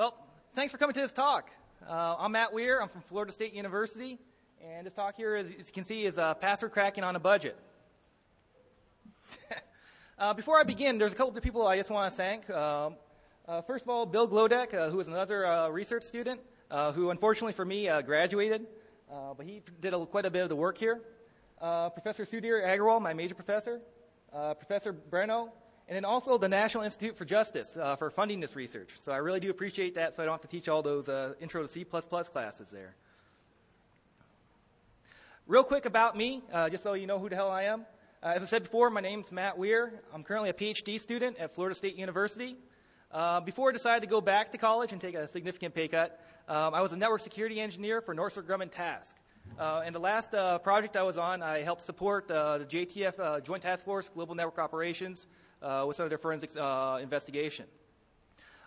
Well, thanks for coming to this talk. I'm Matt Weir. I'm from Florida State University. And this talk here, as you can see, is password cracking on a budget. Before I begin, there's a couple of people I just want to thank. First of all, Bill Glodek, who is another research student, who unfortunately for me graduated. But he did quite a bit of the work here. Professor Sudhir Agarwal, my major professor. Professor Breno. And then also the National Institute for Justice for funding this research. So I really do appreciate that, so I don't have to teach all those Intro to C++ classes there. Real quick about me, just so you know who the hell I am. As I said before, my name's Matt Weir. I'm currently a PhD student at Florida State University. Before I decided to go back to college and take a significant pay cut, I was a network security engineer for Northrop Grumman Task. And the last project I was on, I helped support the JTF Joint Task Force Global Network Operations with some of their forensics investigation.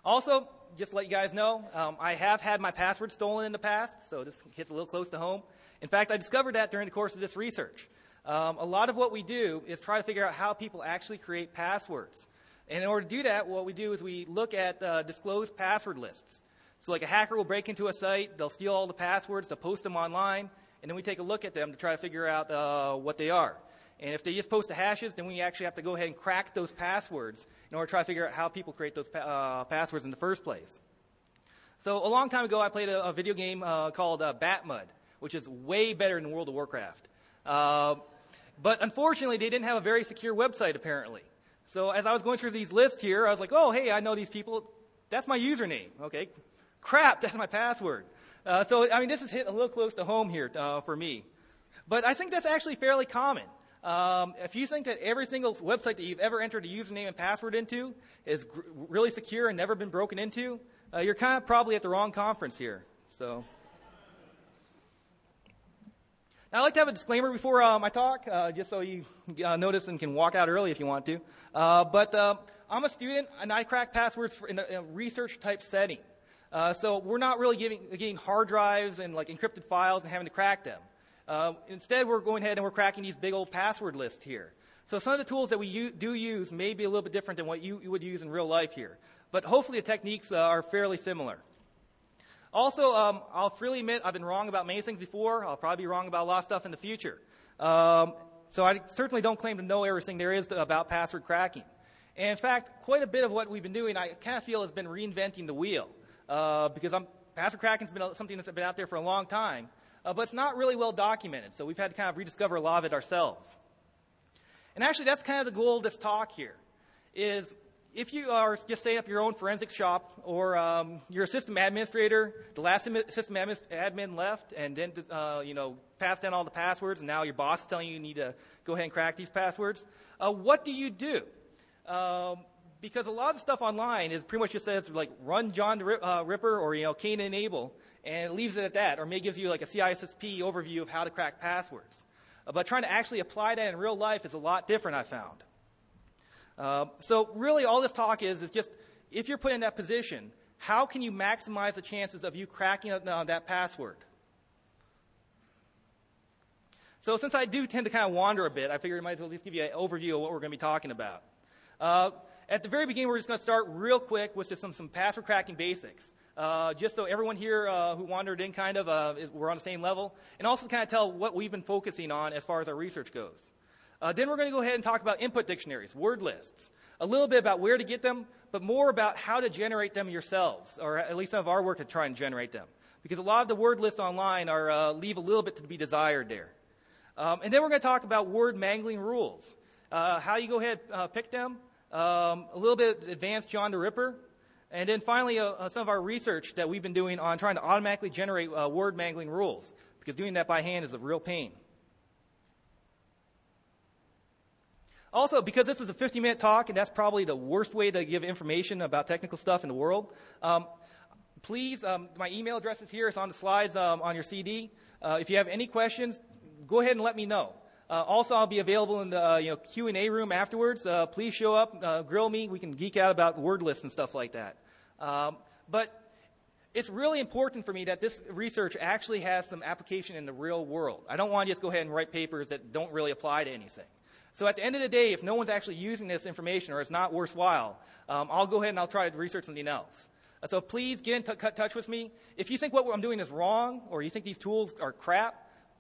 Also, just to let you guys know, I have had my password stolen in the past, so this hits a little close to home. In fact, I discovered that during the course of this research. A lot of what we do is try to figure out how people actually create passwords. And in order to do that, what we do is we look at disclosed password lists. So like a hacker will break into a site, they'll steal all the passwords, they'll post them online, and then we take a look at them to try to figure out what they are. And if they just post the hashes, then we actually have to go ahead and crack those passwords in order to try to figure out how people create those passwords in the first place. So a long time ago, I played a video game called BatMud, which is way better than World of Warcraft. But unfortunately, they didn't have a very secure website, apparently. So as I was going through these lists here, I was like, oh, hey, I know these people. That's my username. Okay, crap, that's my password. So, I mean, this is hit a little close to home here for me. But I think that's actually fairly common. If you think that every single website that you've ever entered a username and password into is really secure and never been broken into, you're kind of probably at the wrong conference here. So, now, I'd like to have a disclaimer before my talk, just so you notice and can walk out early if you want to. But I'm a student, and I crack passwords in a research-type setting. So we're not really getting hard drives and like encrypted files and having to crack them. Instead, we're going ahead and we're cracking these big old password lists here. So some of the tools that we do use may be a little bit different than what you would use in real life here. But hopefully the techniques are fairly similar. Also, I'll freely admit I've been wrong about many things before. I'll probably be wrong about a lot of stuff in the future. So I certainly don't claim to know everything there is about password cracking. And in fact, quite a bit of what we've been doing I kind of feel has been reinventing the wheel. Because password cracking has been something that's been out there for a long time. But it's not really well documented, so we've had to kind of rediscover a lot of it ourselves. And actually, that's kind of the goal of this talk here, is if you are just setting up your own forensic shop, or you're a system administrator, the last system admin left, and then passed down all the passwords, and now your boss is telling you need to go ahead and crack these passwords, what do you do? Because a lot of stuff online is pretty much just says, like, run John the Ripper or, Cain and Abel, and it leaves it at that, or maybe gives you like a CISSP overview of how to crack passwords. But trying to actually apply that in real life is a lot different, I found. So really all this talk is just, if you're put in that position, how can you maximize the chances of you cracking that password? So since I do tend to kind of wander a bit, I figured I might as well at least give you an overview of what we're going to be talking about. At the very beginning, we're just going to start real quick with just some password cracking basics. Just so everyone here who wandered in kind of, we're on the same level, and also kind of tell what we've been focusing on as far as our research goes. Then we're going to go ahead and talk about input dictionaries, word lists, a little bit about where to get them, but more about how to generate them yourselves, or at least some of our work to try and generate them, because a lot of the word lists online are leave a little bit to be desired there. And then we're going to talk about word mangling rules, how you go ahead and pick them, a little bit advanced John the Ripper. And then finally, some of our research that we've been doing on trying to automatically generate word mangling rules, because doing that by hand is a real pain. Also, because this is a 50-minute talk, and that's probably the worst way to give information about technical stuff in the world, please, my email address is here. It's on the slides on your CD. If you have any questions, go ahead and let me know. Also, I'll be available in the Q&A room afterwards. Please show up, grill me. We can geek out about word lists and stuff like that. But it's really important for me that this research actually has some application in the real world. I don't want to just go ahead and write papers that don't really apply to anything. So at the end of the day, if no one's actually using this information or it's not worthwhile, I'll go ahead and I'll try to research something else. So please get in touch with me. If you think what I'm doing is wrong, or you think these tools are crap,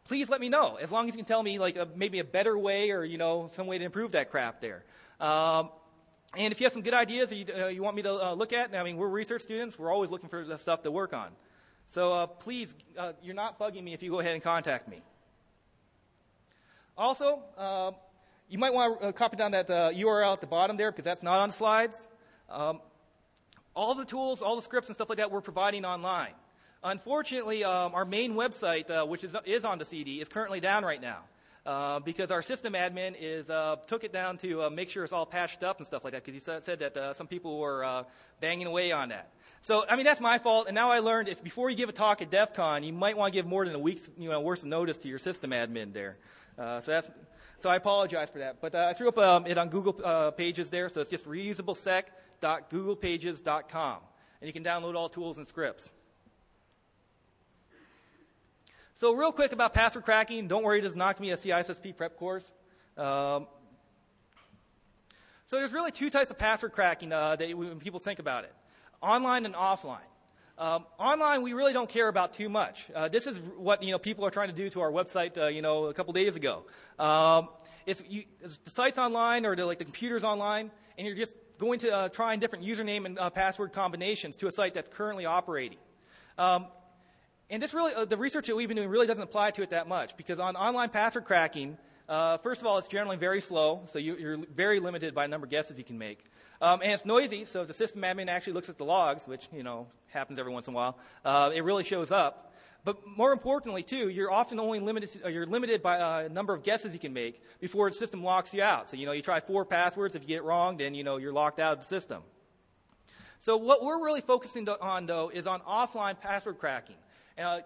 please let me know. As long as you can tell me, like, maybe a better way, or, you know, some way to improve that crap there. And if you have some good ideas that you want me to look at, I mean, we're research students. We're always looking for the stuff to work on. So please, you're not bugging me if you go ahead and contact me. Also, you might want to copy down that URL at the bottom there, because that's not on the slides. All the tools, all the scripts and stuff like that we're providing online. Unfortunately, our main website, which is on the CD, is currently down right now. Because our system admin is took it down to make sure it's all patched up and stuff like that, because he said that some people were banging away on that. So, I mean, that's my fault, and now I learned if before you give a talk at DEF CON, you might want to give more than a week's worth of notice to your system admin there. So I apologize for that. But I threw up it on Google Pages there, so it's just reusablesec.googlepages.com, and you can download all tools and scripts. So real quick about password cracking. Don't worry, it does not give me a CISSP prep course. So there's really two types of password cracking that when people think about it. Online and offline. Online, we really don't care about too much. This is what people are trying to do to our website a couple days ago. It's the sites online, or like the computers online, and you're just going to trying different username and password combinations to a site that's currently operating. And this really, the research that we've been doing really doesn't apply to it that much, because on online password cracking, first of all, it's generally very slow, so you're very limited by the number of guesses you can make. And it's noisy, so if the system admin actually looks at the logs, which, happens every once in a while, it really shows up. But more importantly, too, you're often only limited by a number of guesses you can make before the system locks you out. So, you try 4 passwords. If you get it wrong, then, you're locked out of the system. So what we're really focusing on, though, is on offline password cracking.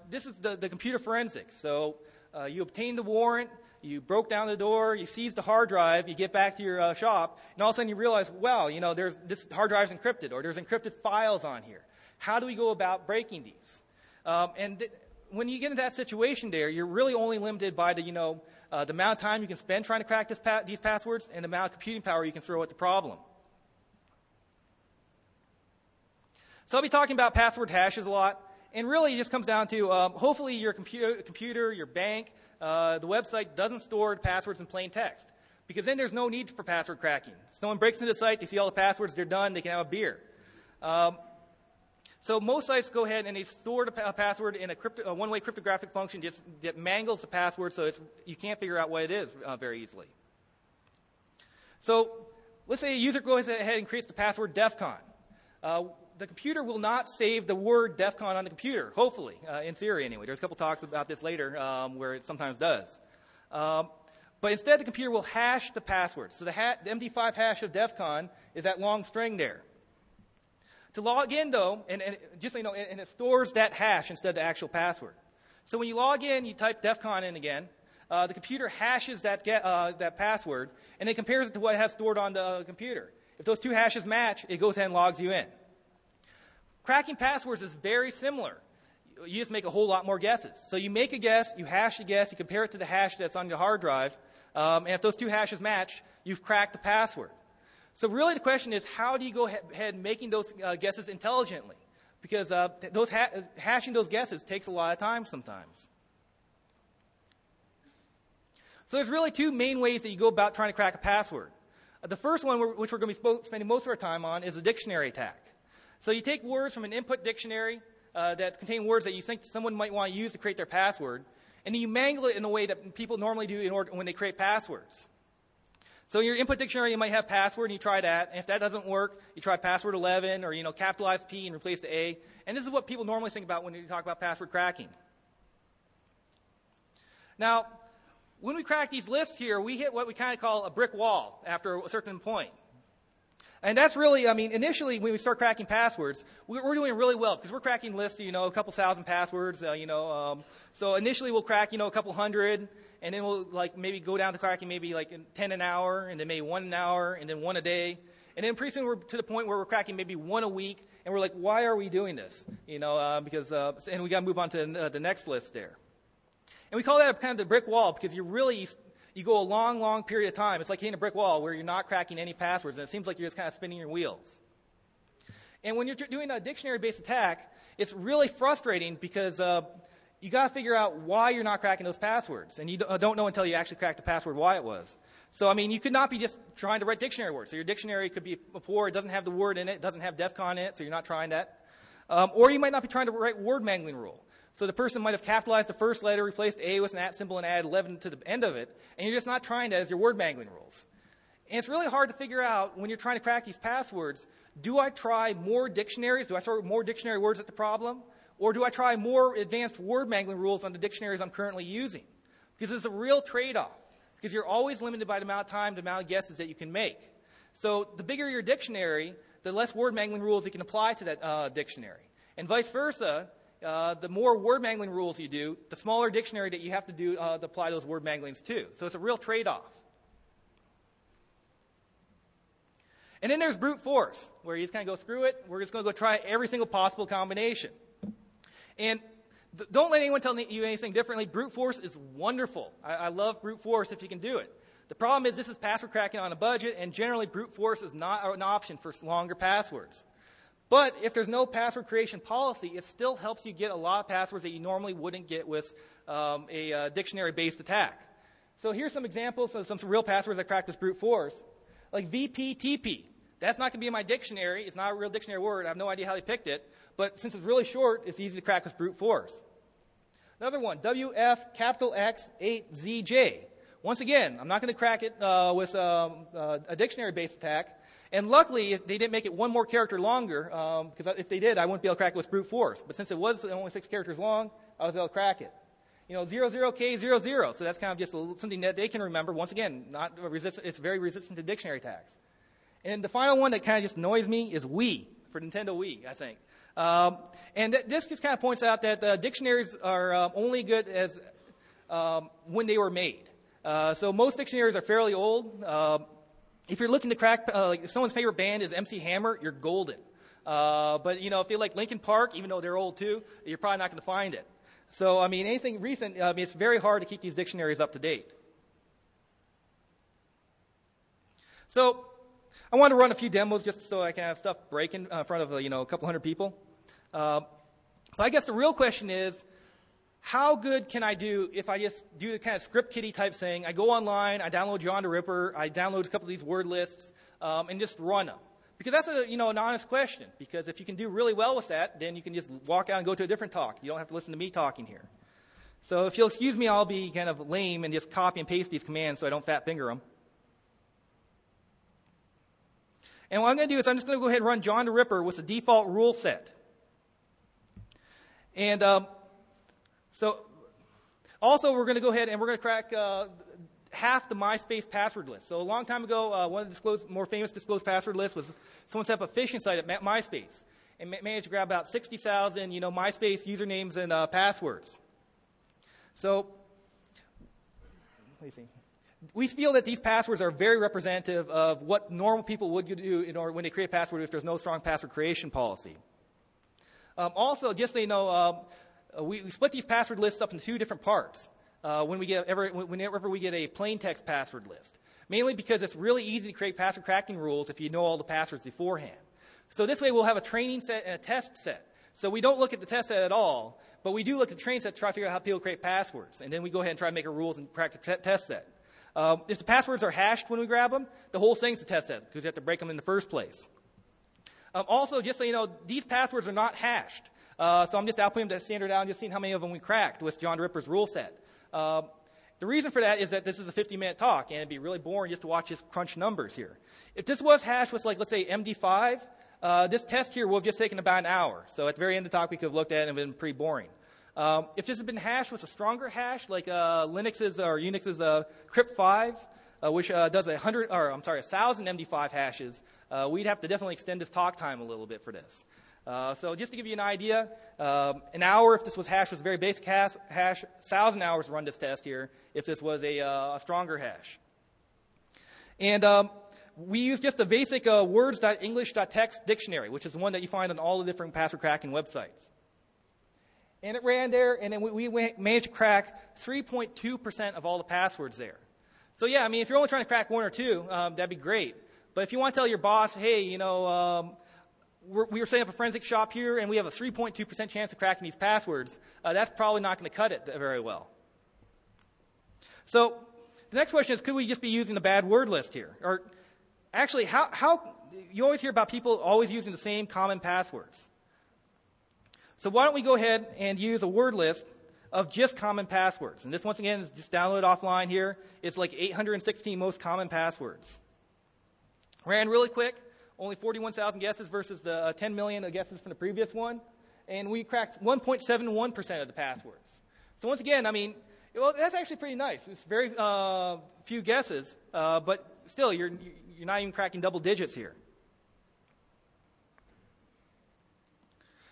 This is the computer forensics. So you obtain the warrant, you broke down the door, you seized the hard drive, you get back to your shop, and all of a sudden you realize, well, there's this hard drive's encrypted, or there's encrypted files on here. How do we go about breaking these? When you get into that situation there, you're really only limited by the amount of time you can spend trying to crack these passwords, and the amount of computing power you can throw at the problem. So I'll be talking about password hashes a lot. And really, it just comes down to hopefully your computer, your bank, the website doesn't store passwords in plain text, because then there's no need for password cracking. Someone breaks into the site, they see all the passwords, they're done, they can have a beer. So most sites go ahead and they store a password in a one-way cryptographic function just that mangles the password, so you can't figure out what it is very easily. So let's say a user goes ahead and creates the password DEF CON. The computer will not save the word DEF CON on the computer, hopefully, in theory anyway. There's a couple talks about this later where it sometimes does. But instead, the computer will hash the password. So the MD5 hash of DEF CON is that long string there. To log in, though, and just so you know, and it stores that hash instead of the actual password. So when you log in, you type DEF CON in again. The computer hashes that password, and it compares it to what it has stored on the computer. If those two hashes match, it goes ahead and logs you in. Cracking passwords is very similar. You just make a whole lot more guesses. So you make a guess, you hash a guess, you compare it to the hash that's on your hard drive, and if those two hashes match, you've cracked the password. So really the question is, how do you go ahead making those guesses intelligently? Because hashing those guesses takes a lot of time sometimes. So there's really two main ways that you go about trying to crack a password. The first one, which we're going to be spending most of our time on, is the dictionary attack. So you take words from an input dictionary that contain words that you think someone might want to use to create their password, and then you mangle it in a way that people normally do in order when they create passwords. So in your input dictionary, you might have password, and you try that. And if that doesn't work, you try password 11 or capitalize P and replace the A. And this is what people normally think about when you talk about password cracking. Now, when we crack these lists here, we hit what we kind of call a brick wall after a certain point. And that's really, initially when we start cracking passwords, we're doing really well because we're cracking lists, a couple thousand passwords, So initially we'll crack, a couple hundred, and then we'll maybe go down to cracking maybe 10 an hour, and then maybe 1 an hour, and then 1 a day. And then pretty soon we're to the point where we're cracking maybe 1 a week, and we're like, why are we doing this? And we got to move on to the next list there. And we call that kind of the brick wall because you go a long, long period of time. It's like hitting a brick wall where you're not cracking any passwords, and it seems like you're just kind of spinning your wheels. And when you're doing a dictionary-based attack, it's really frustrating because you got to figure out why you're not cracking those passwords, and you don't know until you actually crack the password why it was. So, I mean, you could not be just trying to write dictionary words. So your dictionary could be poor, it doesn't have the word in it, it doesn't have DEF CON in it, so you're not trying that. Or you might not be trying to write word mangling rule. So the person might have capitalized the first letter, replaced A with an at symbol, and added 11 to the end of it, and you're just not trying that as your word mangling rules. And it's really hard to figure out when you're trying to crack these passwords, do I try more dictionaries? Do I throw more dictionary words at the problem? Or do I try more advanced word mangling rules on the dictionaries I'm currently using? Because it's a real trade-off, because you're always limited by the amount of time, the amount of guesses that you can make. So the bigger your dictionary, the less word mangling rules you can apply to that dictionary. And vice versa, the more word mangling rules you do, the smaller dictionary that you have to do to apply those word manglings to. So it's a real trade-off. And then there's brute force, where you just kind of go through it. We're just going to go try every single possible combination. And don't let anyone tell you anything differently. Brute force is wonderful. I love brute force if you can do it. The problem is this is password cracking on a budget, and generally brute force is not an option for longer passwords. But if there's no password creation policy, it still helps you get a lot of passwords that you normally wouldn't get with a dictionary-based attack. So here's some examples of some real passwords I cracked with brute force. Like VPTP. That's not going to be in my dictionary. It's not a real dictionary word. I have no idea how they picked it. But since it's really short, it's easy to crack with brute force. Another one, WFX8ZJ. Once again, I'm not going to crack it with a dictionary-based attack. And luckily, if they didn't make it one more character longer, because if they did, I wouldn't be able to crack it with brute force. But since it was only 6 characters long, I was able to crack it. You know, 00K00, so that's kind of just something that they can remember. Once again, not resistant, it's very resistant to dictionary attacks. And the final one that kind of just annoys me is Wii, for Nintendo Wii, I think. And this just kind of points out that dictionaries are only good as when they were made. So most dictionaries are fairly old. If you're looking to crack, like if someone's favorite band is MC Hammer, you're golden. But, you know, if they like Linkin Park, even though they're old too, you're probably not going to find it. So, I mean, anything recent, I mean, it's very hard to keep these dictionaries up to date. So, I want to run a few demos just so I can have stuff breaking in front of, you know, a couple hundred people. But I guess the real question is, how good can I do if I just do the kind of script kiddie type thing? I go online, I download John the Ripper, I download a couple of these word lists, and just run them. Because that's a, you know, an honest question. Because if you can do really well with that, then you can just walk out and go to a different talk. You don't have to listen to me talking here. So if you'll excuse me, I'll be kind of lame and just copy and paste these commands so I don't fat finger them. And what I'm going to do is I'm just going to go ahead and run John the Ripper with the default rule set. And so also we're going to go ahead and we're going to crack half the MySpace password list. So a long time ago, one of the more famous disclosed password lists was someone set up a phishing site at MySpace and managed to grab about 60,000, you know, MySpace usernames and passwords. So, let me see. We feel that these passwords are very representative of what normal people would do in order when they create a password if there's no strong password creation policy. Also, just so you know, we split these password lists up into 2 different parts. Whenever we get a plain text password list. Mainly because it's really easy to create password cracking rules if you know all the passwords beforehand. So this way we'll have a training set and a test set. So we don't look at the test set at all, but we do look at the training set to try to figure out how people create passwords. And then we go ahead and try to make our rules and crack the test set. If the passwords are hashed when we grab them, the whole thing's a test set because you have to break them in the first place. Also, just so you know, these passwords are not hashed. So I'm just outputting the standard out and just seeing how many of them we cracked with John Ripper's rule set. The reason for that is that this is a 50-minute talk, and it'd be really boring just to watch us crunch numbers here. If this was hashed with, like, let's say MD5, this test here will have just taken about an hour. So at the very end of the talk, we could have looked at it and it would have been pretty boring. If this had been hashed with a stronger hash, like Linux's or Unix's Crypt5, which does 1,000 MD5 hashes, we'd have to definitely extend this talk time a little bit for this. So just to give you an idea, an hour if this was hashed was a very basic hash, 1,000 hours to run this test here if this was a stronger hash. And we use just the basic words.english.text dictionary, which is the one that you find on all the different password cracking websites. And it ran there, and then we managed to crack 3.2% of all the passwords there. So yeah, I mean, if you're only trying to crack 1 or 2, that'd be great. But if you want to tell your boss, hey, you know, we were setting up a forensic shop here, and we have a 3.2% chance of cracking these passwords. That's probably not going to cut it very well. So the next question is, could we just be using a bad word list here? Or actually, how you always hear about people always using the same common passwords. So why don't we go ahead and use a word list of just common passwords? And this, once again, is just downloaded offline here. It's like 816 most common passwords. Ran really quick. Only 41,000 guesses versus the 10 million guesses from the previous one. And we cracked 1.71% of the passwords. So once again, I mean, well, that's actually pretty nice. It's very few guesses, but still, you're not even cracking double digits here.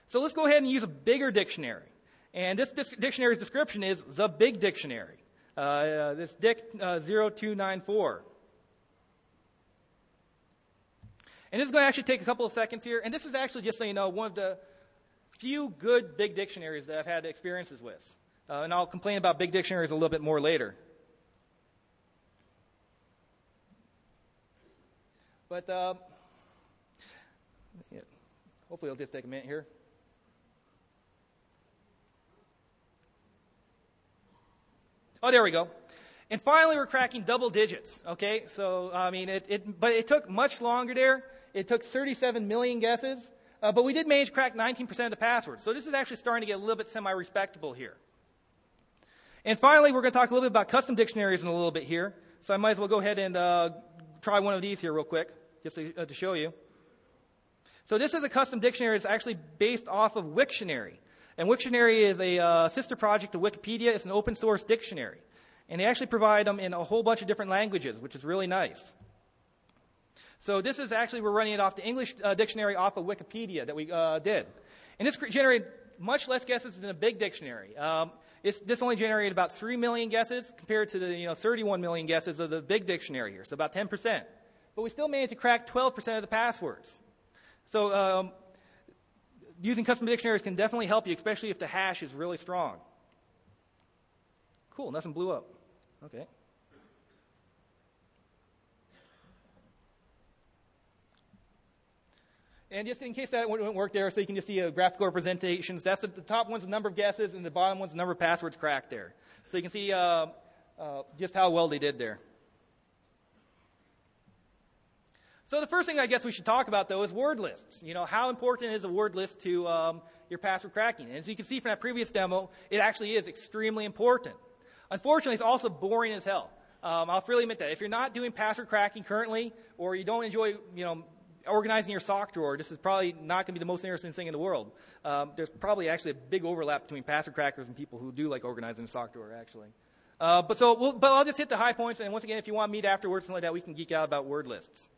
So let's go ahead and use a bigger dictionary. And this dictionary's description is the big dictionary. This DIC 0294. And this is going to actually take a couple of seconds here. And this is actually, just so you know, one of the few good big dictionaries that I've had experiences with. And I'll complain about big dictionaries a little bit more later. But yeah, hopefully it'll just take a minute here. Oh, there we go. And finally, we're cracking double digits, okay? So, I mean, but it took much longer there. It took 37 million guesses. But we did manage to crack 19% of the passwords. So this is actually starting to get a little bit semi-respectable here. And finally, we're going to talk a little bit about custom dictionaries in a little bit here. So I might as well go ahead and try one of these here real quick, just to show you. So this is a custom dictionary. It's actually based off of Wiktionary. And Wiktionary is a sister project to Wikipedia. It's an open source dictionary. And they actually provide them in a whole bunch of different languages, which is really nice. So this is actually, we're running it off the English dictionary off of Wikipedia that we did. And this generated much less guesses than a big dictionary. This only generated about 3 million guesses compared to the 31 million guesses of the big dictionary here, so about 10%. But we still managed to crack 12% of the passwords. So using custom dictionaries can definitely help you, especially if the hash is really strong. Cool, nothing blew up. Okay. And just in case that wouldn't work there, so you can just see graphical representations. That's the top one's the number of guesses, and the bottom one's the number of passwords cracked there. So you can see just how well they did there. So the first thing I guess we should talk about, though, is word lists. You know, how important is a word list to your password cracking? And as you can see from that previous demo, it actually is extremely important. Unfortunately, it's also boring as hell. I'll freely admit that. If you're not doing password cracking currently, or you don't enjoy, organizing your sock drawer, this is probably not going to be the most interesting thing in the world. There's probably actually a big overlap between password crackers and people who do like organizing a sock drawer, actually. But I'll just hit the high points, and once again, if you want to meet afterwards, something like that, we can geek out about word lists.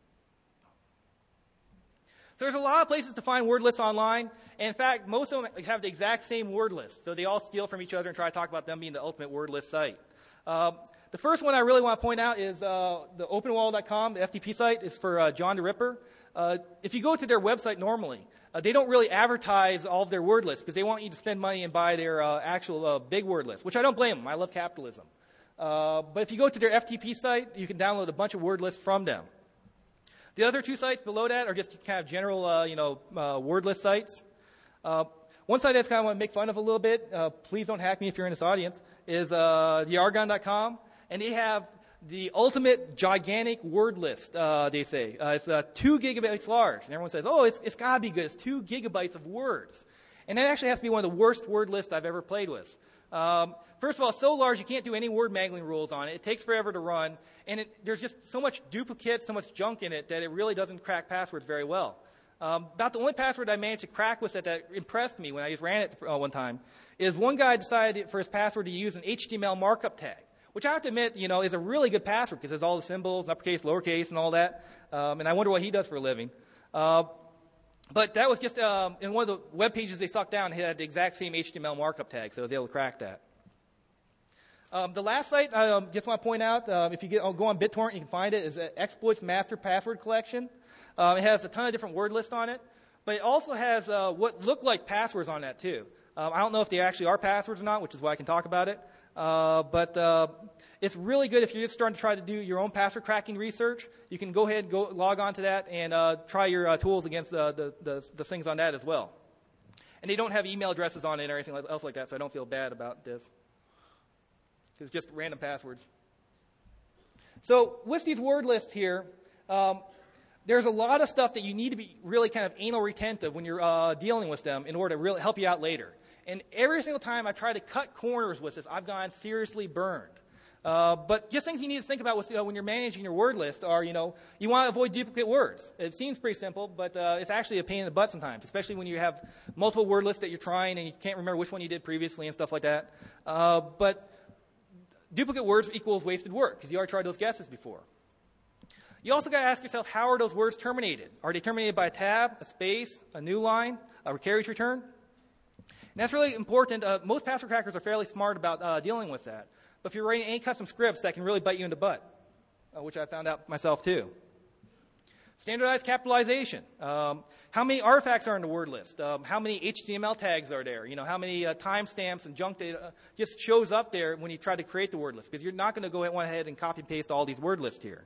So there's a lot of places to find word lists online, and in fact, most of them have the exact same word list, so they all steal from each other and try to talk about them being the ultimate word list site. The first one I really want to point out is the openwall.com, the FTP site, is for John the Ripper. If you go to their website normally, they don't really advertise all of their word lists because they want you to spend money and buy their actual big word list, which I don't blame them. I love capitalism. But if you go to their FTP site, you can download a bunch of word lists from them. The other two sites below that are just kind of general, word list sites. One site that's kind of want to make fun of a little bit, please don't hack me if you're in this audience, is the Argon.com, and they have the ultimate gigantic word list, they say. It's 2 gigabytes large. And everyone says, oh, it's got to be good. It's 2 gigabytes of words. And that actually has to be one of the worst word lists I've ever played with. First of all, it's so large you can't do any word mangling rules on it. It takes forever to run. And there's just so much duplicate, so much junk in it that it really doesn't crack passwords very well. About the only password I managed to crack with that impressed me when I just ran it one time is one guy decided for his password to use an HTML markup tag, which I have to admit, is a really good password because there's all the symbols, uppercase, lowercase, and all that. And I wonder what he does for a living. But that was just in one of the web pages they sucked down, it had the exact same HTML markup tag, so I was able to crack that. The last site I just want to point out, if you go on BitTorrent, you can find it, is Exploits Master Password Collection. It has a ton of different word lists on it, but it also has what look like passwords on that, too. I don't know if they actually are passwords or not, which is why I can talk about it. But it's really good if you're just starting to try to do your own password cracking research. You can go ahead and log on to that and try your tools against the things on that as well. And they don't have email addresses on it or anything else like that, so I don't feel bad about this. It's just random passwords. So with these word lists here, there's a lot of stuff that you need to be really kind of anal retentive when you're dealing with them in order to really help you out later. And every single time I've tried to cut corners with this, I've gone seriously burned. But just things you need to think about with, when you're managing your word list are, you want to avoid duplicate words. It seems pretty simple, but it's actually a pain in the butt sometimes, especially when you have multiple word lists that you're trying and you can't remember which one you did previously and stuff like that. But duplicate words equals wasted work because you already tried those guesses before. You also got to ask yourself, how are those words terminated? Are they terminated by a tab, a space, a new line, a carriage return? And that's really important. Most password crackers are fairly smart about dealing with that. But if you're writing any custom scripts, that can really bite you in the butt, which I found out myself too. Standardized capitalization. How many artifacts are in the word list? How many HTML tags are there? How many timestamps and junk data just shows up there when you try to create the word list? Because you're not going to go ahead and copy and paste all these word lists here.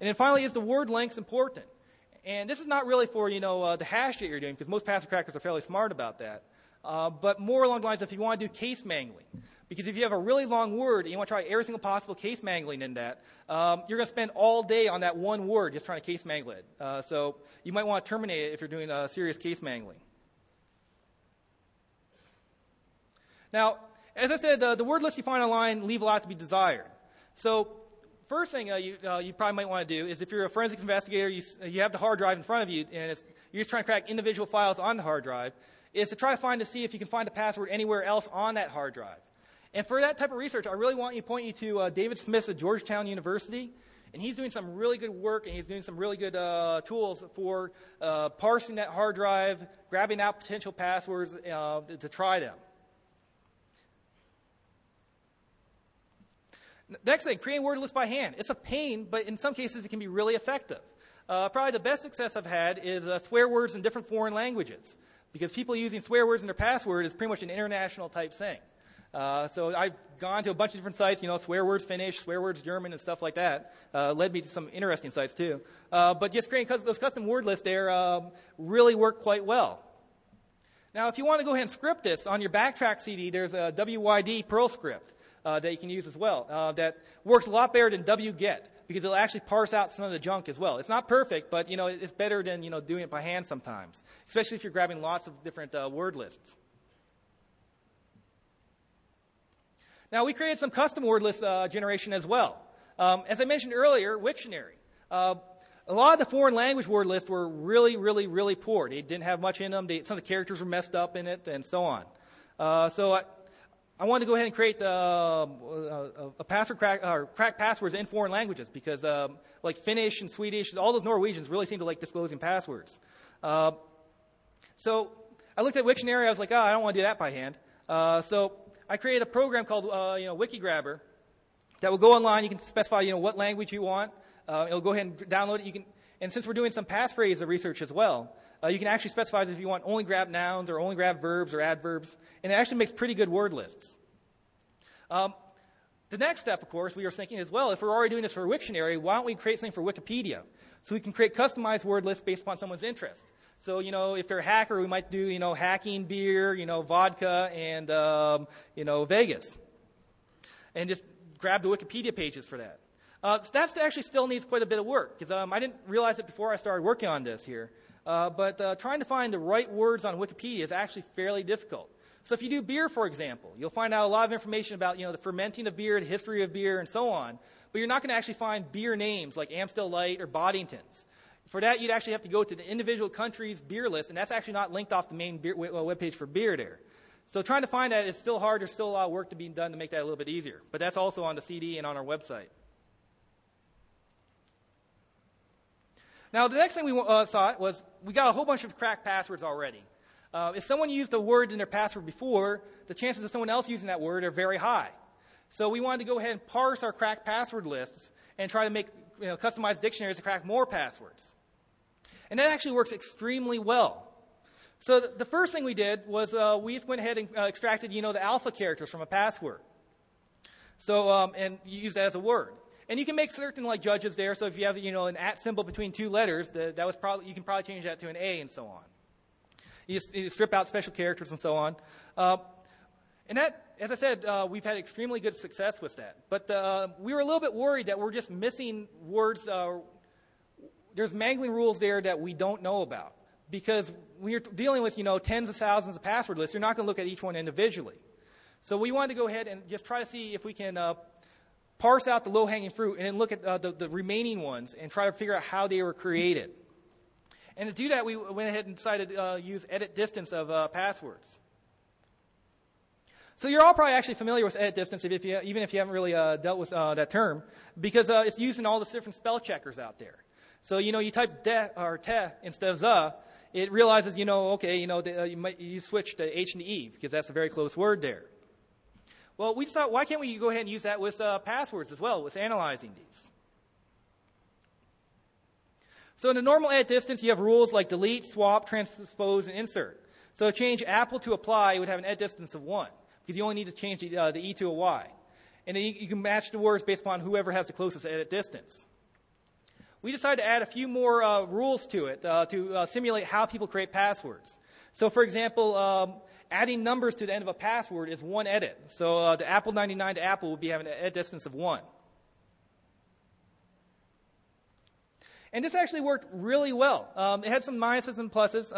And then finally, is the word length's important? And this is not really for, the hash that you're doing, because most password crackers are fairly smart about that. But more along the lines, if you want to do case mangling. Because if you have a really long word and you want to try every single possible case mangling in that, you're going to spend all day on that one word just trying to case mangle it. So you might want to terminate it if you're doing serious case mangling. Now, as I said, the word lists you find online leave a lot to be desired. So first thing you probably might want to do is, if you're a forensics investigator, you have the hard drive in front of you, and you're just trying to crack individual files on the hard drive, is to try to see if you can find a password anywhere else on that hard drive. And for that type of research, I really want you to point you to David Smith at Georgetown University. And he's doing some really good work, and he's doing some really good tools for parsing that hard drive, grabbing out potential passwords to try them. Next thing, creating word lists by hand. It's a pain, but in some cases it can be really effective. Probably the best success I've had is swear words in different foreign languages, because people using swear words in their password is pretty much an international type thing. So I've gone to a bunch of different sites, swear words Finnish, swear words German, and stuff like that. Led me to some interesting sites too. But just creating those custom word lists there really work quite well. Now, if you want to go ahead and script this on your backtrack CD, there's a WYD Perl script that you can use as well. That works a lot better than wget, because it'll actually parse out some of the junk as well. It's not perfect, but it's better than doing it by hand sometimes, especially if you're grabbing lots of different word lists. Now, we created some custom word list generation as well. As I mentioned earlier, Wiktionary. A lot of the foreign language word lists were really, really, really poor. They didn't have much in them. Some of the characters were messed up in it, and so on. So I wanted to go ahead and create a password crack passwords in foreign languages, because like Finnish and Swedish, all those Norwegians really seem to like disclosing passwords. So I looked at Wiktionary. I was like, oh, I don't want to do that by hand. So I created a program called WikiGrabber that will go online. You can specify what language you want. It'll go ahead and download it. And since we're doing some passphrase research as well, you can actually specify if you want only grab nouns or only grab verbs or adverbs. And it actually makes pretty good word lists. The next step, of course, we were thinking as well, if we're already doing this for Wiktionary, why don't we create something for Wikipedia? So we can create customized word lists based upon someone's interest. So, if they're a hacker, we might do, hacking, beer, vodka, and, Vegas. And just grab the Wikipedia pages for that. That actually still needs quite a bit of work, because I didn't realize it before I started working on this here. But trying to find the right words on Wikipedia is actually fairly difficult. So if you do beer, for example, you'll find out a lot of information about, the fermenting of beer, the history of beer, and so on. But you're not going to actually find beer names like Amstel Light or Boddington's. For that, you'd actually have to go to the individual country's beer list, and that's actually not linked off the main webpage for beer there. So trying to find that is still hard. There's still a lot of work to be done to make that a little bit easier. But that's also on the CD and on our website. Now, the next thing we thought was, we got a whole bunch of cracked passwords already. If someone used a word in their password before, the chances of someone else using that word are very high. So we wanted to go ahead and parse our cracked password lists and try to make customized dictionaries to crack more passwords. And that actually works extremely well. So the first thing we did was we just went ahead and extracted, the alpha characters from a password. So, and you use that as a word. And you can make certain like judges there. So if you have, you know, an at symbol between two letters, that was probably, you can probably change that to an A and so on. You strip out special characters and so on. And that, as I said, we've had extremely good success with that. But we were a little bit worried that we're just missing words. There's mangling rules there that we don't know about. Because when you're dealing with, you know, tens of thousands of password lists, you're not going to look at each one individually. So we wanted to go ahead and just try to see if we can parse out the low-hanging fruit and then look at the remaining ones and try to figure out how they were created. And to do that, we went ahead and decided to use edit distance of passwords. So you're all probably actually familiar with edit distance, even if you haven't really dealt with that term, because it's used in all the different spell checkers out there. So, you know, you type de or te instead of za, it realizes, you know, okay, you know, you switch to H and E because that's a very close word there. Well, we just thought, why can't we go ahead and use that with passwords as well, with analyzing these? So in the normal edit distance, you have rules like delete, swap, transpose, and insert. So to change apple to apply, you would have an edit distance of 1. Because you only need to change the E to a Y. And then you can match the words based upon whoever has the closest edit distance. We decided to add a few more rules to it to simulate how people create passwords. So, for example, adding numbers to the end of a password is 1 edit. So the Apple 99 to Apple would be having an edit distance of 1. And this actually worked really well. It had some minuses and pluses,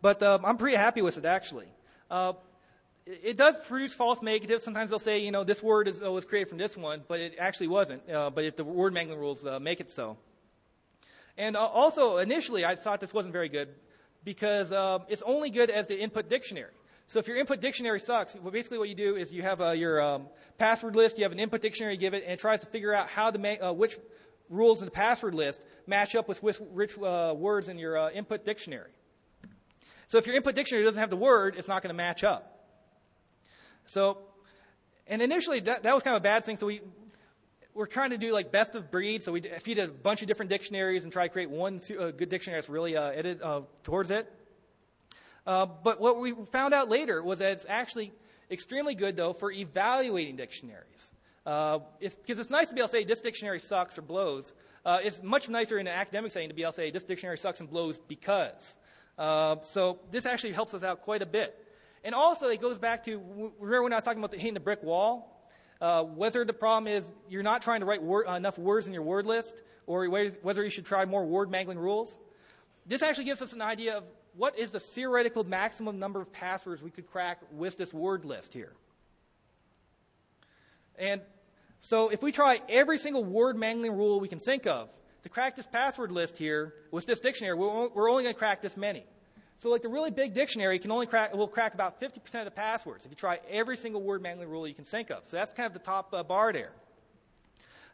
but I'm pretty happy with it, actually. It does produce false negatives. Sometimes they'll say, you know, this word was created from this one, but it actually wasn't. But if the word mangling rules make it so. And also, initially, I thought this wasn't very good because it's only good as the input dictionary. So if your input dictionary sucks, well, basically what you do is you have your password list, you have an input dictionary, you give it, and it tries to figure out how which rules in the password list match up with which words in your input dictionary. So if your input dictionary doesn't have the word, it's not going to match up. So, and initially that was kind of a bad thing. So we're trying to do like best of breed. So we feeded a bunch of different dictionaries and try to create one good dictionary that's really edited towards it. But what we found out later was that it's actually extremely good though for evaluating dictionaries. Because it's nice to be able to say this dictionary sucks or blows. It's much nicer in an academic setting to be able to say this dictionary sucks and blows because. So this actually helps us out quite a bit. And also, it goes back to, remember when I was talking about hitting the brick wall? Whether the problem is you're not trying to write enough words in your word list, or whether you should try more word mangling rules. This actually gives us an idea of what is the theoretical maximum number of passwords we could crack with this word list here. And so if we try every single word mangling rule we can think of to crack this password list here with this dictionary, we're only going to crack this many. So like the really big dictionary will crack about 50% of the passwords if you try every single word mangling rule you can think of. So that's kind of the top bar there.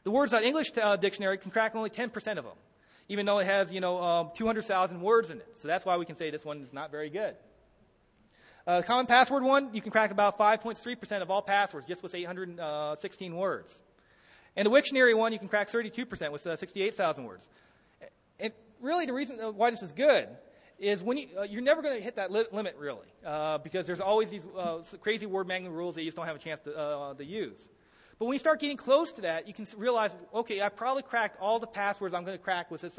The Words.English dictionary can crack only 10% of them, even though it has, you know, 200,000 words in it. So that's why we can say this one is not very good. Common password one, you can crack about 5.3% of all passwords, just with 816 words. And the Wiktionary one, you can crack 32% with 68,000 words. And really the reason why this is good is when you're never going to hit that limit, really, because there's always these crazy word mangling rules that you just don't have a chance to use. But when you start getting close to that, you can realize, okay, I probably cracked all the passwords I'm going to crack with this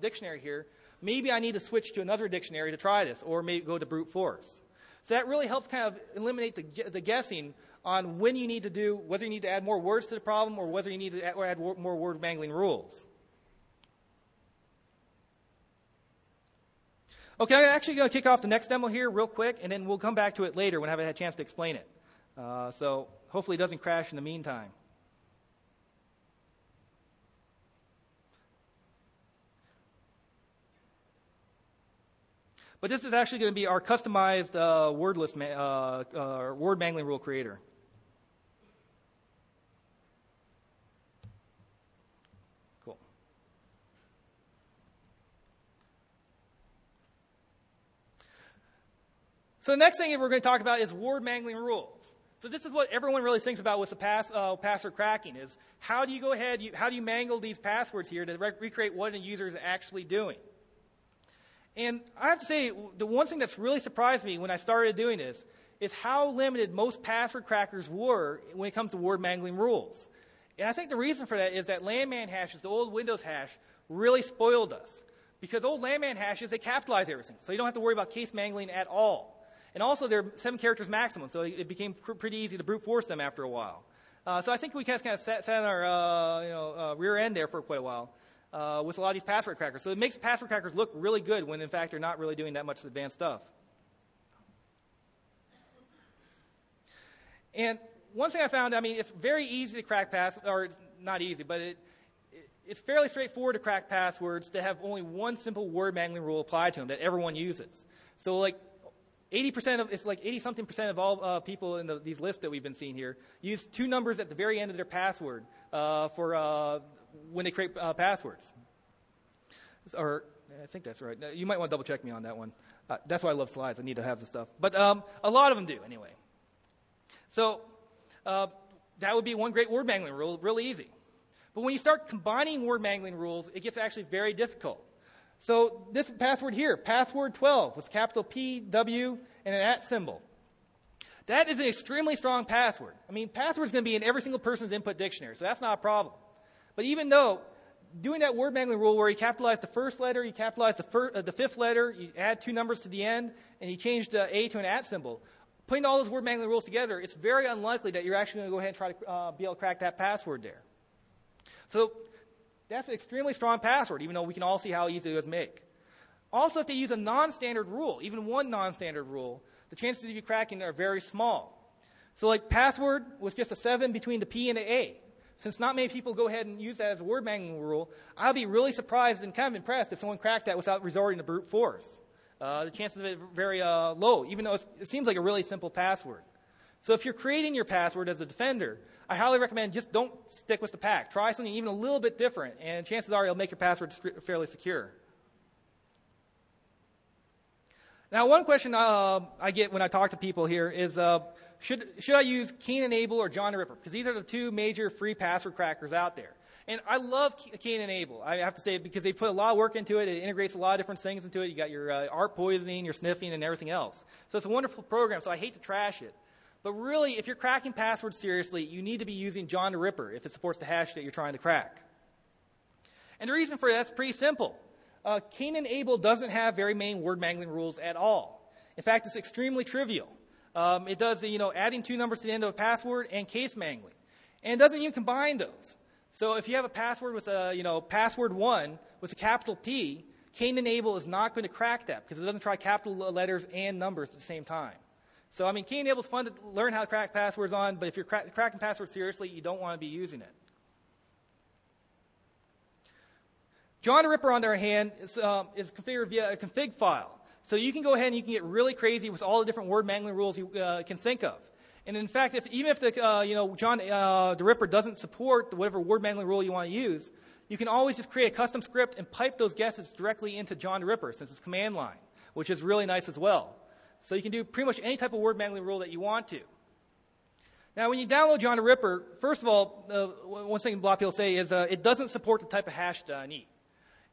dictionary here. Maybe I need to switch to another dictionary to try this, or maybe go to brute force. So that really helps kind of eliminate the guessing on when you need to do, whether you need to add more words to the problem, or whether you need to add more word mangling rules. Okay, I'm actually going to kick off the next demo here real quick, and then we'll come back to it later when I have had a chance to explain it. So hopefully it doesn't crash in the meantime. But this is actually going to be our customized word mangling rule creator. So the next thing we're going to talk about is word mangling rules. So this is what everyone really thinks about with the password cracking is how do you go ahead, how do you mangle these passwords here to recreate what a user is actually doing? And I have to say the one thing that's really surprised me when I started doing this is how limited most password crackers were when it comes to word mangling rules. And I think the reason for that is that Lanman hashes, the old Windows hash, really spoiled us. Because old Lanman hashes, they capitalize everything. So you don't have to worry about case mangling at all. And also, they're 7 characters maximum, so it became pretty easy to brute force them after a while. So I think we kind of sat on our rear end there for quite a while with a lot of these password crackers. So it makes password crackers look really good when, in fact, they're not really doing that much advanced stuff. And one thing I found, I mean, it's very easy to crack passwords, or not easy, but it's fairly straightforward to crack passwords that have only one simple word mangling rule applied to them that everyone uses. So like 80% of, it's like 80-something percent of all people in these lists that we've been seeing here use 2 numbers at the very end of their password for when they create passwords. Or I think that's right. You might want to double-check me on that one. That's why I love slides. I need to have this stuff. But a lot of them do, anyway. So that would be one great word mangling rule, really easy. But when you start combining word mangling rules, it gets actually very difficult. So this password here, password 12, was capital P, W, and an at symbol. That is an extremely strong password. I mean, password's going to be in every single person's input dictionary, so that's not a problem. But even though doing that word mangling rule where you capitalize the first letter, you capitalize the fifth letter, you add 2 numbers to the end, and you change the A to an at symbol, putting all those word mangling rules together, it's very unlikely that you're actually going to go ahead and try to be able to crack that password there. So that's an extremely strong password, even though we can all see how easy it was to make. Also, if they use a non-standard rule, even one non-standard rule, the chances of you cracking are very small. So like password was just a 7 between the P and the A. Since not many people go ahead and use that as a word mangling rule, I'd be really surprised and kind of impressed if someone cracked that without resorting to brute force. The chances of it are very low, even though it seems like a really simple password. So if you're creating your password as a defender, I highly recommend just don't stick with the pack. Try something even a little bit different, and chances are you'll make your password fairly secure. Now, one question I get when I talk to people here is, should I use Cain and Abel or John the Ripper? Because these are the 2 major free password crackers out there. And I love Cain and Abel, I have to say, because they put a lot of work into it. It integrates a lot of different things into it. You got your art poisoning, your sniffing, and everything else. So it's a wonderful program, so I hate to trash it. But really, if you're cracking passwords seriously, you need to be using John the Ripper if it supports the hash that you're trying to crack. And the reason for that's pretty simple. Cain and Abel doesn't have very many word mangling rules at all. In fact, it's extremely trivial. It does, adding 2 numbers to the end of a password and case mangling. And it doesn't even combine those. So if you have a password with a, password 1 with a capital P, Cain and Abel is not going to crack that because it doesn't try capital letters and numbers at the same time. So, I mean, Cain and Abel is fun to learn how to crack passwords on, but if you're cracking passwords seriously, you don't want to be using it. John the Ripper, on the other hand, is configured via a config file. So you can go ahead and you can get really crazy with all the different word mangling rules you can think of. And in fact, even if John the Ripper doesn't support whatever word mangling rule you want to use, you can always just create a custom script and pipe those guesses directly into John the Ripper since it's command line, which is really nice as well. So you can do pretty much any type of word mangling rule that you want to. Now, when you download John the Ripper, first of all, one thing a lot of people say is it doesn't support the type of hash that I need.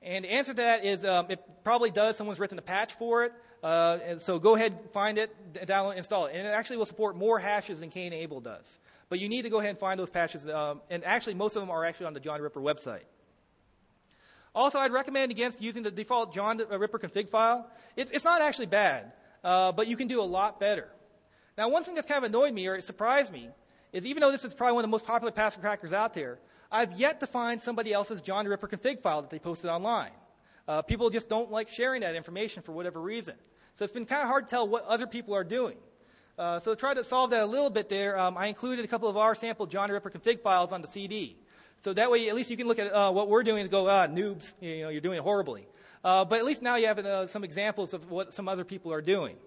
And the answer to that is it probably does. Someone's written a patch for it. And so go ahead, find it, download, install it. And it actually will support more hashes than Cain and Abel does. But you need to go ahead and find those patches. And actually, most of them are actually on the John the Ripper website. Also, I'd recommend against using the default John the Ripper config file. It's not actually bad. But you can do a lot better. Now, one thing that's kind of annoyed me, or it surprised me, is even though this is probably one of the most popular password crackers out there, I've yet to find somebody else's John the Ripper config file that they posted online. People just don't like sharing that information for whatever reason. So it's been kind of hard to tell what other people are doing. So to try to solve that a little bit there, I included a couple of our sample John the Ripper config files on the CD. So that way, at least you can look at what we're doing and go, noobs, you're doing it horribly. But at least now you have some examples of what some other people are doing.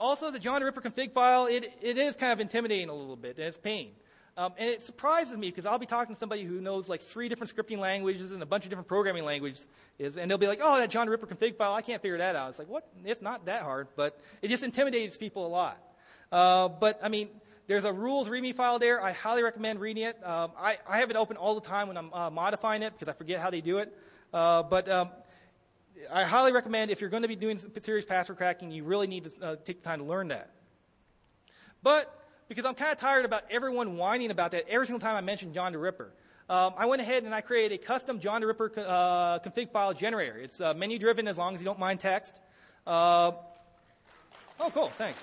Also, the John the Ripper config file, it is kind of intimidating a little bit, and it's pain. And it surprises me because I'll be talking to somebody who knows like 3 different scripting languages and a bunch of different programming languages, and they'll be like, oh, that John the Ripper config file, I can't figure that out. It's like, what? It's not that hard, but it just intimidates people a lot. But, I mean, there's a rules README file there. I highly recommend reading it. I have it open all the time when I'm modifying it because I forget how they do it. But I highly recommend if you're going to be doing some serious password cracking, you really need to take the time to learn that. But because I'm kind of tired about everyone whining about that every single time I mention John the Ripper, I went ahead and I created a custom John the Ripper config file generator. It's menu-driven as long as you don't mind text. Oh, cool, thanks.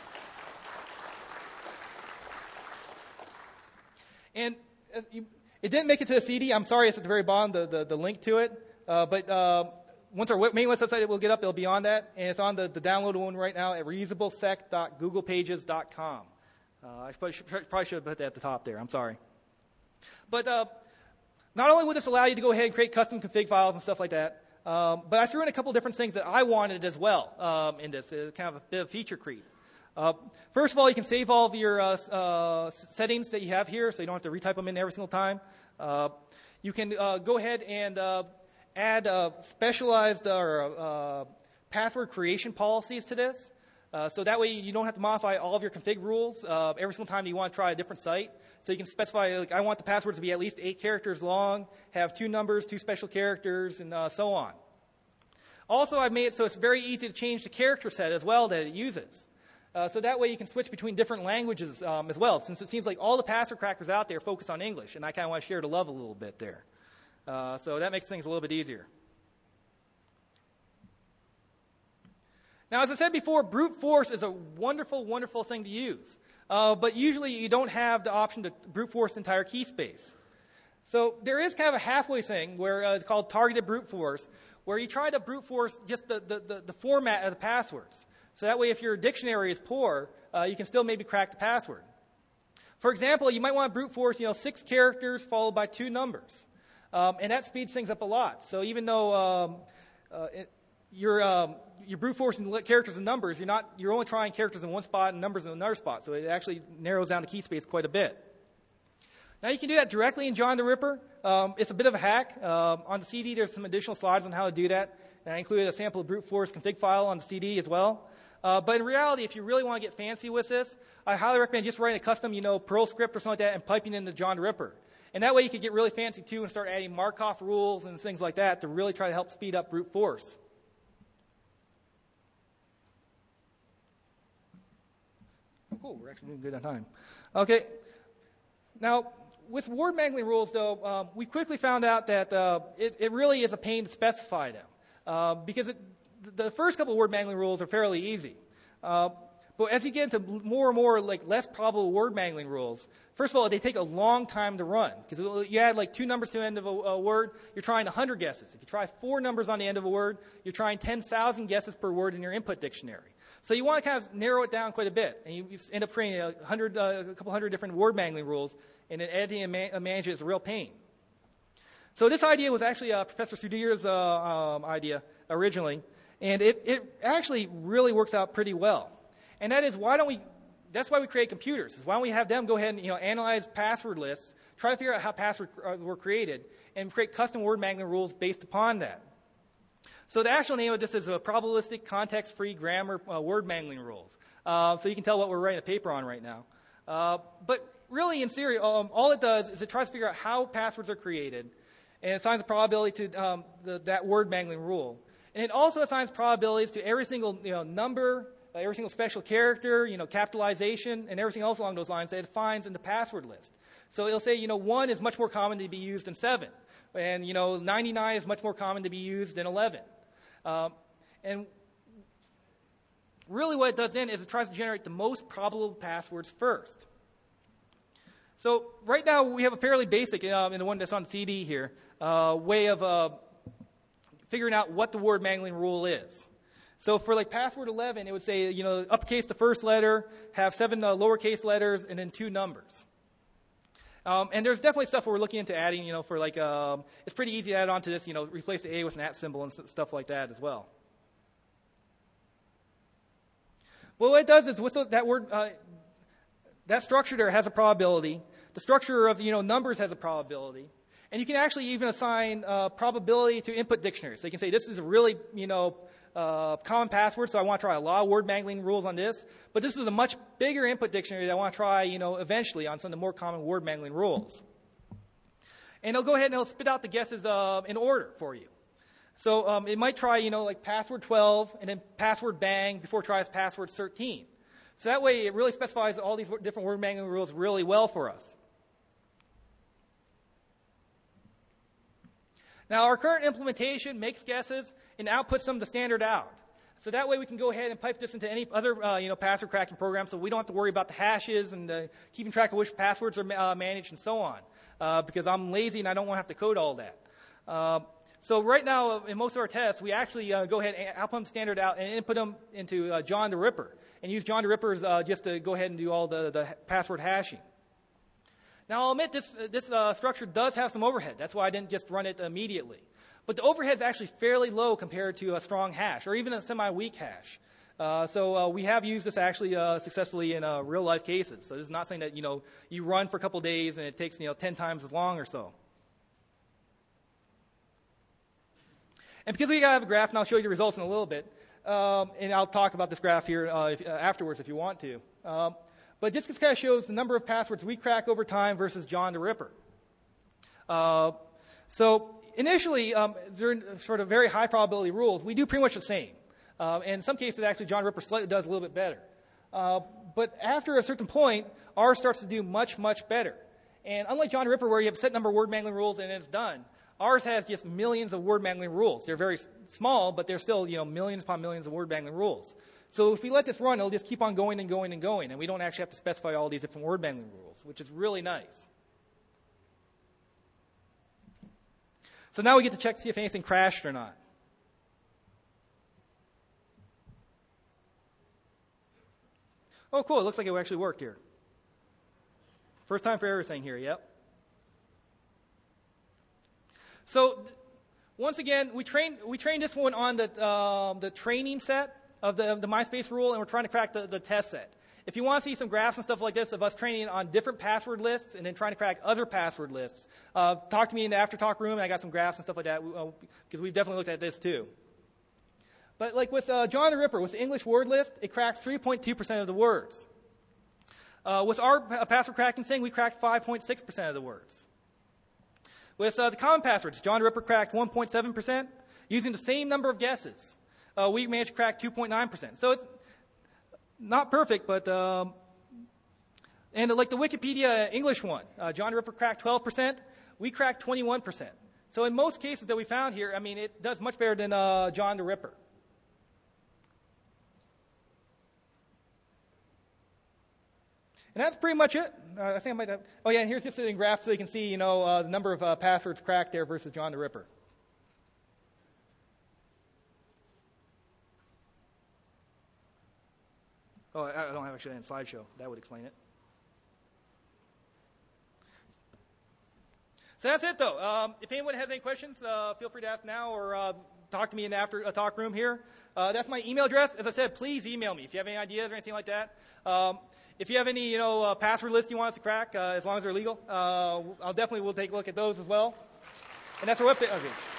And it didn't make it to the CD. I'm sorry, it's at the very bottom, the link to it. But once our main website will get up, it'll be on that. And it's on the downloaded one right now at reusablesec.googlepages.com. I probably should have put that at the top there. I'm sorry. But not only would this allow you to go ahead and create custom config files and stuff like that, but I threw in a couple different things that I wanted as well in this. It's kind of a bit of feature creep. First of all, you can save all of your settings that you have here, so you don't have to retype them in every single time. You can go ahead and add specialized password creation policies to this. So that way you don't have to modify all of your config rules every single time you want to try a different site. So you can specify, like, I want the password to be at least 8 characters long, have 2 numbers, 2 special characters, and so on. Also, I've made it so it's very easy to change the character set as well that it uses. So that way you can switch between different languages as well, since it seems like all the password crackers out there focus on English, and I kind of want to share the love a little bit there. So that makes things a little bit easier. Now, as I said before, brute force is a wonderful, wonderful thing to use. But usually you don't have the option to brute force entire key space. So there is kind of a halfway thing where it's called targeted brute force, where you try to brute force just the format of the passwords. So that way, if your dictionary is poor, you can still maybe crack the password. For example, you might want to brute force, 6 characters followed by 2 numbers. And that speeds things up a lot. So even though you're brute forcing characters and numbers, you're only trying characters in one spot and numbers in another spot. So it actually narrows down the key space quite a bit. Now you can do that directly in John the Ripper. It's a bit of a hack. On the CD, there's some additional slides on how to do that. And I included a sample of brute force config file on the CD as well. But in reality, if you really want to get fancy with this, I highly recommend just writing a custom, Perl script or something like that and piping in the John the Ripper. And that way you can get really fancy too and start adding Markov rules and things like that to really try to help speed up brute force. Oh, cool, we're actually doing good on time. Okay, now with word mangling rules though, we quickly found out that it really is a pain to specify them because the first couple of word mangling rules are fairly easy. But as you get into more and more less probable word mangling rules, first of all, they take a long time to run. Because you add 2 numbers to the end of a word, you're trying 100 guesses. If you try 4 numbers on the end of a word, you're trying 10,000 guesses per word in your input dictionary. So you want to kind of narrow it down quite a bit. And you end up creating a couple hundred different word mangling rules, and then editing and managing is a real pain. So this idea was actually Professor Sudhir's idea originally. And it actually really works out pretty well. And that is that's why we create computers, is why don't we have them go ahead and analyze password lists, try to figure out how passwords were created, and create custom word mangling rules based upon that. So the actual name of this is a probabilistic context-free grammar word mangling rules. So you can tell what we're writing a paper on right now. But really, in theory, all it does is it tries to figure out how passwords are created, and assigns a probability to that word mangling rule. And it also assigns probabilities to every single number, every single special character, capitalization, and everything else along those lines that it finds in the password list. So it'll say, 1 is much more common to be used than 7. And, 99 is much more common to be used than 11. And really what it does then is it tries to generate the most probable passwords first. So right now we have a fairly basic, and the one that's on CD here, way of figuring out what the word mangling rule is. So for password 11, it would say, uppercase the first letter, have 7 lowercase letters, and then 2 numbers. And there's definitely stuff we're looking into adding, it's pretty easy to add on to this, replace the A with an at symbol and stuff like that as well. Well, what it does is, that structure there has a probability. The structure of, numbers has a probability. And you can actually even assign probability to input dictionaries. So you can say, this is really, common password, so I want to try a lot of word mangling rules on this. But this is a much bigger input dictionary that I want to try, eventually on some of the more common word mangling rules. And it'll go ahead and it'll spit out the guesses in order for you. So it might try, password 12 and then password bang before it tries password 13. So that way it really specifies all these different word mangling rules really well for us. Now our current implementation makes guesses and outputs some of the standard out. So that way we can go ahead and pipe this into any other password cracking program, so we don't have to worry about the hashes and keeping track of which passwords are managed and so on, because I'm lazy and I don't want to have to code all that. So right now in most of our tests, we actually go ahead and output them standard out and input them into John the Ripper and use John the Ripper's just to go ahead and do all the password hashing. Now I'll admit this structure does have some overhead. That's why I didn't just run it immediately. But the overhead is actually fairly low compared to a strong hash or even a semi-weak hash. So we have used this actually successfully in real-life cases. So this is not saying that you run for a couple days and it takes 10 times as long or so. And because we have a graph, and I'll show you the results in a little bit, and I'll talk about this graph here afterwards if you want to. But this kind of shows the number of passwords we crack over time versus John the Ripper. So initially, they're sort of very high probability rules. We do pretty much the same. In some cases, actually, John the Ripper slightly does a little bit better. But after a certain point, R starts to do much, much better. And unlike John the Ripper, where you have a set number of word mangling rules and it's done, ours has just millions of word mangling rules. They're very small, but they're still millions upon millions of word mangling rules. So if we let this run, it'll just keep on going and going and going, and we don't actually have to specify all these different word mangling rules, which is really nice. So now we get to check to see if anything crashed or not. Oh, cool. It looks like it actually worked here. First time for everything here, yep. So once again, we trained this one on the training set of the MySpace rule, and we're trying to crack the test set. If you want to see some graphs and stuff like this of us training on different password lists and then trying to crack other password lists, talk to me in the after-talk room, and I got some graphs and stuff like that, because we've definitely looked at this too. But like with John the Ripper, with the English word list, it cracks 3.2% of the words. With our password cracking thing, we cracked 5.6% of the words. With the common passwords, John the Ripper cracked 1.7%. Using the same number of guesses, we managed to crack 2.9%. So it's not perfect, but and like the Wikipedia English one, John the Ripper cracked 12%. We cracked 21%. So in most cases that we found here, I mean, it does much better than John the Ripper. And that's pretty much it. I think I might have. Oh yeah, and here's just a graph so you can see, the number of passwords cracked there versus John the Ripper. Oh, I don't have actually a slideshow. That would explain it. So that's it, though. If anyone has any questions, feel free to ask now or talk to me in the after talk room here. That's my email address. As I said, please email me if you have any ideas or anything like that. If you have any, password lists you want us to crack, as long as they're legal, I'll definitely will take a look at those as well. And that's our web page. Okay.